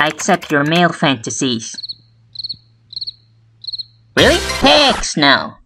I accept your male fantasies. Really? Heck no!